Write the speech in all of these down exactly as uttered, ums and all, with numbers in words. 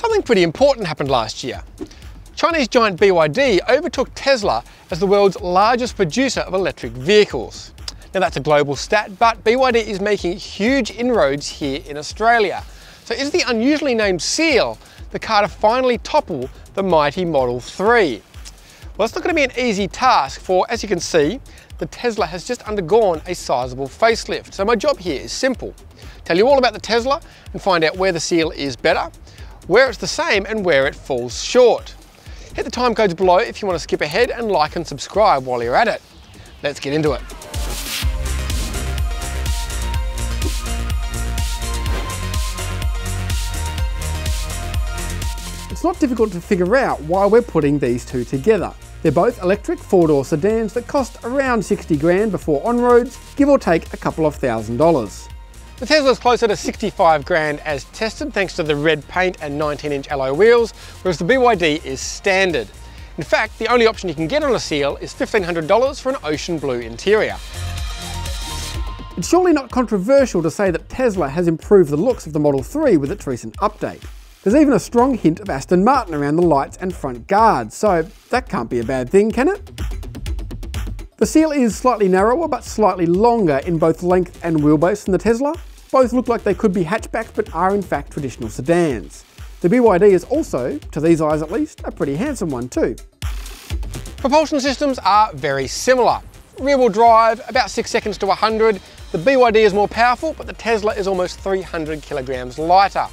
Something pretty important happened last year. Chinese giant B Y D overtook Tesla as the world's largest producer of electric vehicles. Now that's a global stat, but B Y D is making huge inroads here in Australia. So is the unusually named Seal the car to finally topple the mighty Model three? Well, it's not going to be an easy task, for as you can see, the Tesla has just undergone a sizable facelift. So my job here is simple. Tell you all about the Tesla and find out where the Seal is better, where it's the same and where it falls short. Hit the time codes below if you want to skip ahead, and like and subscribe while you're at it. Let's get into it. It's not difficult to figure out why we're putting these two together. They're both electric four-door sedans that cost around sixty grand before on-roads, give or take a couple of thousand dollars. The Tesla's closer to sixty-five grand as tested, thanks to the red paint and nineteen inch alloy wheels, whereas the B Y D is standard. In fact, the only option you can get on a Seal is fifteen hundred dollars for an ocean blue interior. It's surely not controversial to say that Tesla has improved the looks of the Model three with its recent update. There's even a strong hint of Aston Martin around the lights and front guards, so that can't be a bad thing, can it? The Seal is slightly narrower but slightly longer in both length and wheelbase than the Tesla. Both look like they could be hatchbacks but are in fact traditional sedans. The B Y D is also, to these eyes at least, a pretty handsome one too. Propulsion systems are very similar. Rear-wheel drive, about six seconds to one hundred. The B Y D is more powerful, but the Tesla is almost three hundred kilograms lighter.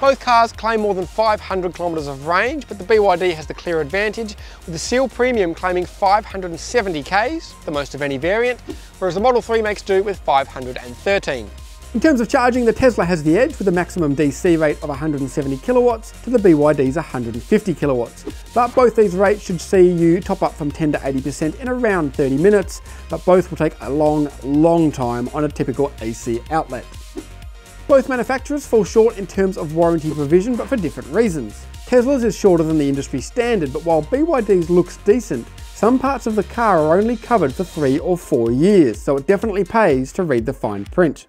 Both cars claim more than five hundred kilometres of range, but the B Y D has the clear advantage, with the Seal Premium claiming five hundred seventy k's, the most of any variant, whereas the Model three makes do with five hundred thirteen. In terms of charging, the Tesla has the edge with a maximum D C rate of one hundred seventy kilowatts to the B Y D's one hundred fifty kilowatts. But both these rates should see you top up from ten to eighty percent in around thirty minutes, but both will take a long, long time on a typical A C outlet. Both manufacturers fall short in terms of warranty provision, but for different reasons. Tesla's is shorter than the industry standard, but while B Y D's looks decent, some parts of the car are only covered for three or four years, so it definitely pays to read the fine print.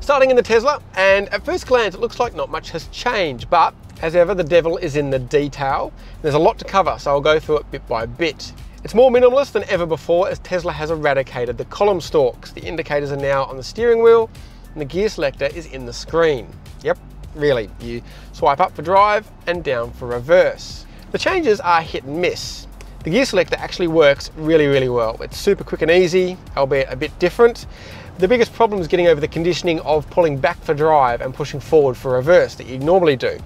Starting in the Tesla, and at first glance it looks like not much has changed, but as ever, the devil is in the detail. There's a lot to cover, so I'll go through it bit by bit. It's more minimalist than ever before, as Tesla has eradicated the column stalks. The indicators are now on the steering wheel and the gear selector is in the screen. Yep, really, you swipe up for drive and down for reverse. The changes are hit and miss. The gear selector actually works really, really well. It's super quick and easy, albeit a bit different. The biggest problem is getting over the conditioning of pulling back for drive and pushing forward for reverse that you normally do.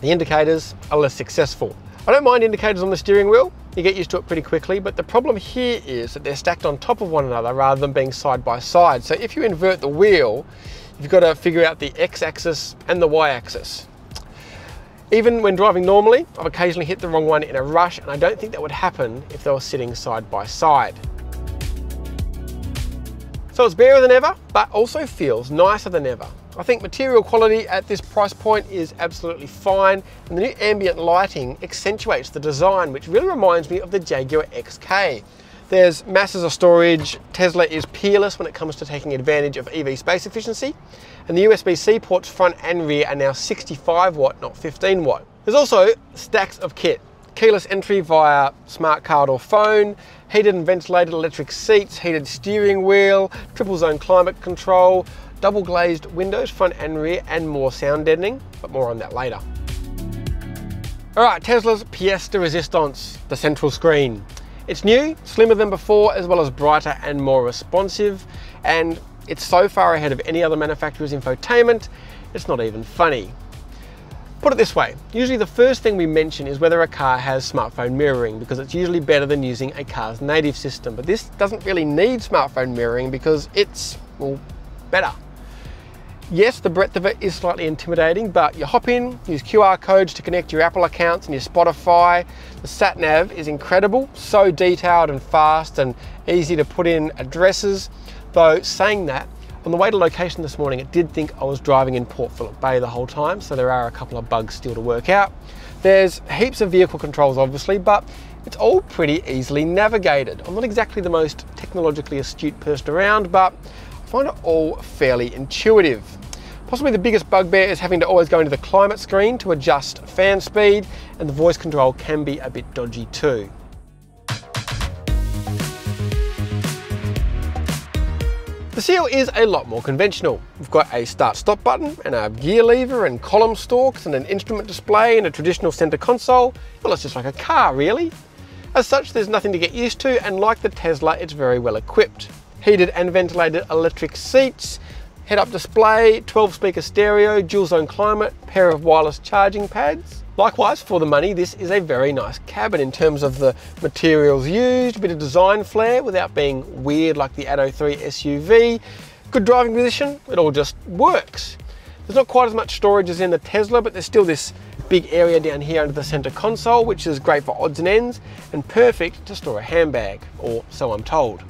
The indicators are less successful. I don't mind indicators on the steering wheel, you get used to it pretty quickly, but the problem here is that they're stacked on top of one another rather than being side by side. So if you invert the wheel, you've got to figure out the X-axis and the Y-axis. Even when driving normally, I've occasionally hit the wrong one in a rush, and I don't think that would happen if they were sitting side by side. So it's barer than ever, but also feels nicer than ever. I think material quality at this price point is absolutely fine, and the new ambient lighting accentuates the design, which really reminds me of the Jaguar X K. There's masses of storage, Tesla is peerless when it comes to taking advantage of E V space efficiency, and the U S B C ports front and rear are now sixty-five watt, not fifteen watt. There's also stacks of kit. Keyless entry via smart card or phone, heated and ventilated electric seats, heated steering wheel, triple zone climate control, double glazed windows, front and rear, and more sound deadening, but more on that later. All right, Tesla's pièce de résistance, the central screen. It's new, slimmer than before, as well as brighter and more responsive, and it's so far ahead of any other manufacturer's infotainment, it's not even funny. Put it this way, usually the first thing we mention is whether a car has smartphone mirroring, because it's usually better than using a car's native system, but this doesn't really need smartphone mirroring because it's, well, better. Yes, the breadth of it is slightly intimidating, but you hop in, use Q R codes to connect your Apple accounts and your Spotify. The sat-nav is incredible, so detailed and fast and easy to put in addresses. Though, saying that, on the way to location this morning, it did think I was driving in Port Phillip Bay the whole time, so there are a couple of bugs still to work out. There's heaps of vehicle controls, obviously, but it's all pretty easily navigated. I'm not exactly the most technologically astute person around, but I find it all fairly intuitive. Possibly the biggest bugbear is having to always go into the climate screen to adjust fan speed, and the voice control can be a bit dodgy too. The Seal is a lot more conventional. We've got a start-stop button and a gear lever and column stalks and an instrument display and a traditional center console. Well, it's just like a car really. As such, there's nothing to get used to, and like the Tesla, it's very well equipped. Heated and ventilated electric seats, head-up display, twelve speaker stereo, dual-zone climate, pair of wireless charging pads. Likewise, for the money, this is a very nice cabin in terms of the materials used, a bit of design flair without being weird like the A D O three S U V, good driving position, it all just works. There's not quite as much storage as in the Tesla, but there's still this big area down here under the center console, which is great for odds and ends and perfect to store a handbag, or so I'm told.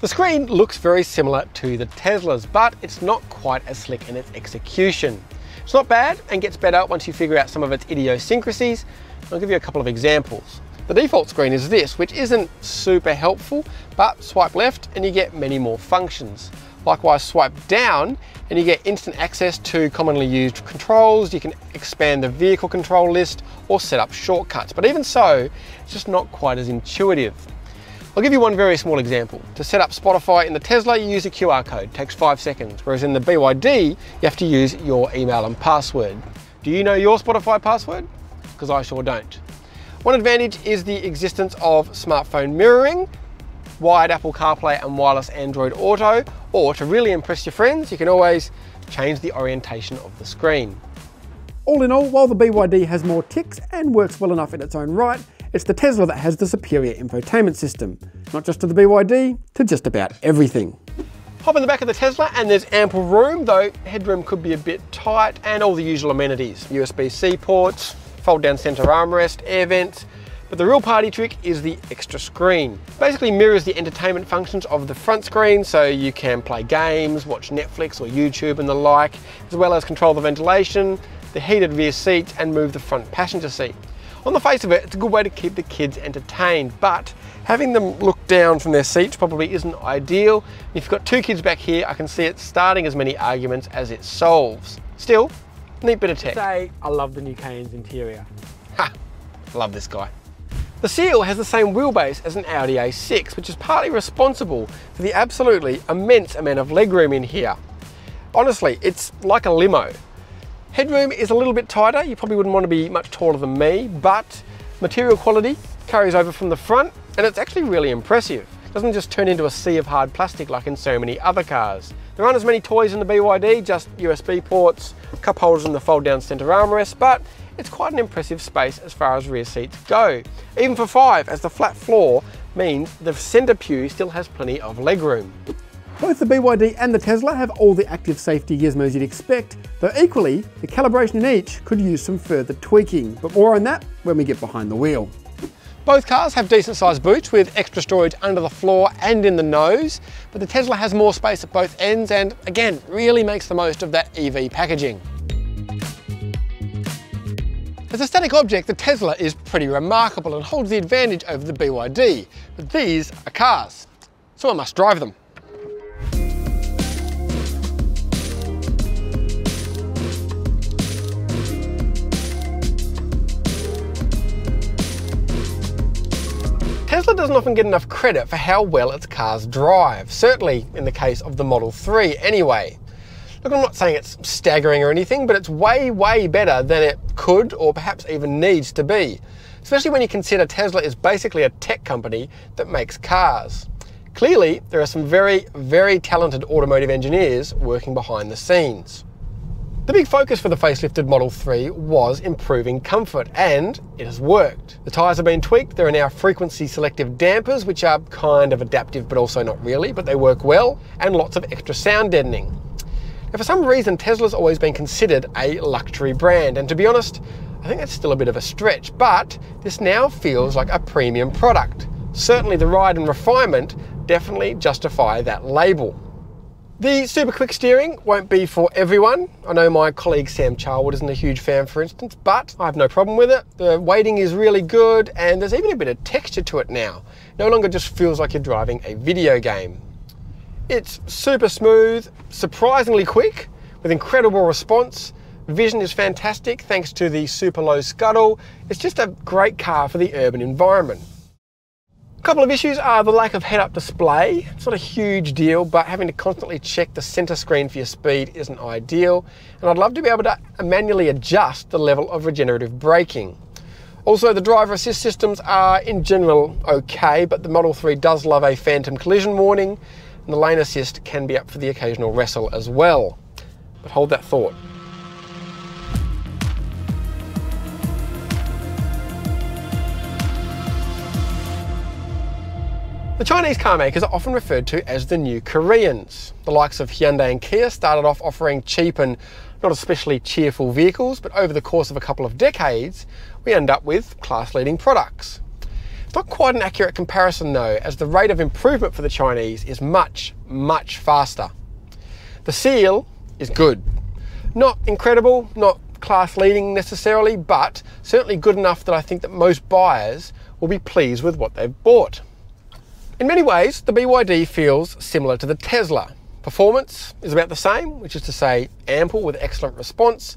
The screen looks very similar to the Tesla's, but it's not quite as slick in its execution. It's not bad and gets better once you figure out some of its idiosyncrasies. I'll give you a couple of examples. The default screen is this, which isn't super helpful, but swipe left and you get many more functions. Likewise, swipe down and you get instant access to commonly used controls. You can expand the vehicle control list or set up shortcuts, but even so, it's just not quite as intuitive. I'll give you one very small example. To set up Spotify in the Tesla, you use a Q R code, takes five seconds, whereas in the B Y D, you have to use your email and password. Do you know your Spotify password? Because I sure don't. One advantage is the existence of smartphone mirroring, wired Apple CarPlay and wireless Android Auto, or to really impress your friends, you can always change the orientation of the screen. All in all, while the B Y D has more ticks and works well enough in its own right, it's the Tesla that has the superior infotainment system, not just to the B Y D, to just about everything. Hop in the back of the Tesla and there's ample room, though headroom could be a bit tight, and all the usual amenities, U S B C ports, fold down center armrest, air vents, but the real party trick is the extra screen. Basically mirrors the entertainment functions of the front screen, so you can play games, watch Netflix or YouTube and the like, as well as control the ventilation, the heated rear seats and move the front passenger seat. On the face of it, it's a good way to keep the kids entertained, but having them look down from their seats probably isn't ideal. If you've got two kids back here, I can see it starting as many arguments as it solves. Still, neat bit of tech. Say, I love the new Cayenne's interior. Ha, love this guy. The Seal has the same wheelbase as an Audi A six, which is partly responsible for the absolutely immense amount of legroom in here. Honestly, it's like a limo. Headroom is a little bit tighter, you probably wouldn't want to be much taller than me, but material quality carries over from the front and it's actually really impressive. It doesn't just turn into a sea of hard plastic like in so many other cars. There aren't as many toys in the B Y D, just U S B ports, cup holders and the fold down center armrest, but it's quite an impressive space as far as rear seats go. Even for five, as the flat floor means the center pew still has plenty of legroom. Both the B Y D and the Tesla have all the active safety gizmos you'd expect, though equally, the calibration in each could use some further tweaking, but more on that when we get behind the wheel. Both cars have decent sized boots with extra storage under the floor and in the nose, but the Tesla has more space at both ends and, again, really makes the most of that E V packaging. As a static object, the Tesla is pretty remarkable and holds the advantage over the B Y D, but these are cars, so I must drive them. Tesla doesn't often get enough credit for how well its cars drive, certainly in the case of the Model three anyway. Look, I'm not saying it's staggering or anything, but it's way, way better than it could or perhaps even needs to be, especially when you consider Tesla is basically a tech company that makes cars. Clearly, there are some very, very talented automotive engineers working behind the scenes. The big focus for the facelifted Model three was improving comfort, and it has worked. The tyres have been tweaked, there are now frequency selective dampers, which are kind of adaptive but also not really, but they work well, and lots of extra sound deadening. Now, for some reason, Tesla's always been considered a luxury brand, and to be honest, I think that's still a bit of a stretch, but this now feels like a premium product. Certainly the ride and refinement definitely justify that label. The super quick steering won't be for everyone. I know my colleague Sam Charwood isn't a huge fan, for instance, but I have no problem with it. The weighting is really good and there's even a bit of texture to it now. No longer just feels like you're driving a video game. It's super smooth, surprisingly quick, with incredible response. Vision is fantastic thanks to the super low scuttle. It's just a great car for the urban environment. A couple of issues are the lack of head-up display. It's not a huge deal, but having to constantly check the center screen for your speed isn't ideal. And I'd love to be able to manually adjust the level of regenerative braking. Also, the driver assist systems are in general okay, but the Model three does love a phantom collision warning, and the lane assist can be up for the occasional wrestle as well. But hold that thought. The Chinese car makers are often referred to as the new Koreans. The likes of Hyundai and Kia started off offering cheap and not especially cheerful vehicles, but over the course of a couple of decades, we end up with class-leading products. It's not quite an accurate comparison though, as the rate of improvement for the Chinese is much, much faster. The Seal is good. Not incredible, not class-leading necessarily, but certainly good enough that I think that most buyers will be pleased with what they've bought. In many ways, the B Y D feels similar to the Tesla. Performance is about the same, which is to say ample with excellent response.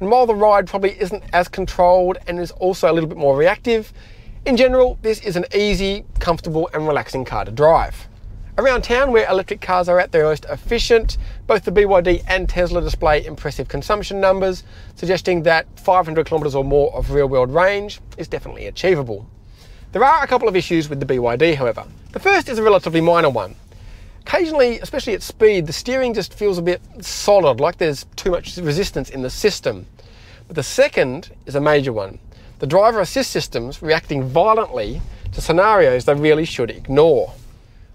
And while the ride probably isn't as controlled and is also a little bit more reactive, in general, this is an easy, comfortable and relaxing car to drive. Around town where electric cars are at their most efficient, both the B Y D and Tesla display impressive consumption numbers, suggesting that five hundred kilometres or more of real-world range is definitely achievable. There are a couple of issues with the B Y D, however. The first is a relatively minor one. Occasionally, especially at speed, the steering just feels a bit solid, like there's too much resistance in the system. But the second is a major one. The driver assist systems reacting violently to scenarios they really should ignore.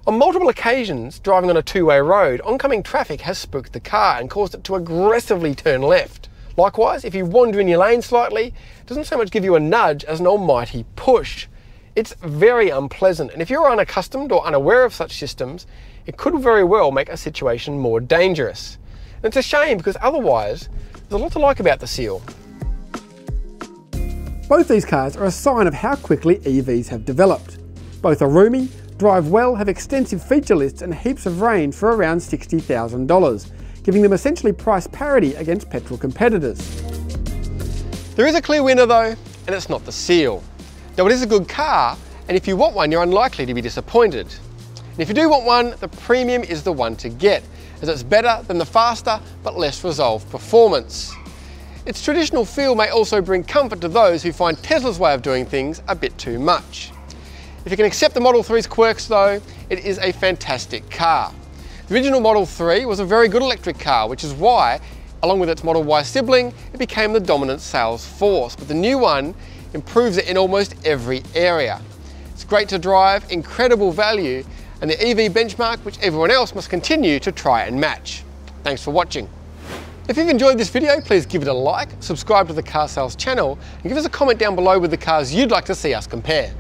On multiple occasions, driving on a two-way road, oncoming traffic has spooked the car and caused it to aggressively turn left. Likewise, if you wander in your lane slightly, it doesn't so much give you a nudge as an almighty push. It's very unpleasant, and if you're unaccustomed or unaware of such systems, it could very well make a situation more dangerous. And it's a shame because otherwise, there's a lot to like about the Seal. Both these cars are a sign of how quickly E Vs have developed. Both are roomy, drive well, have extensive feature lists and heaps of range for around sixty thousand dollars, giving them essentially price parity against petrol competitors. There is a clear winner though, and it's not the Seal. Now it is a good car, and if you want one, you're unlikely to be disappointed. And if you do want one, the premium is the one to get, as it's better than the faster but less resolved performance. Its traditional feel may also bring comfort to those who find Tesla's way of doing things a bit too much. If you can accept the Model three's quirks though, it is a fantastic car. The original Model three was a very good electric car, which is why, along with its Model Y sibling, it became the dominant sales force, but the new one improves it in almost every area. It's great to drive, incredible value, and the E V benchmark which everyone else must continue to try and match. Thanks for watching. If you've enjoyed this video, please give it a like, subscribe to the Car Sales channel, and give us a comment down below with the cars you'd like to see us compare.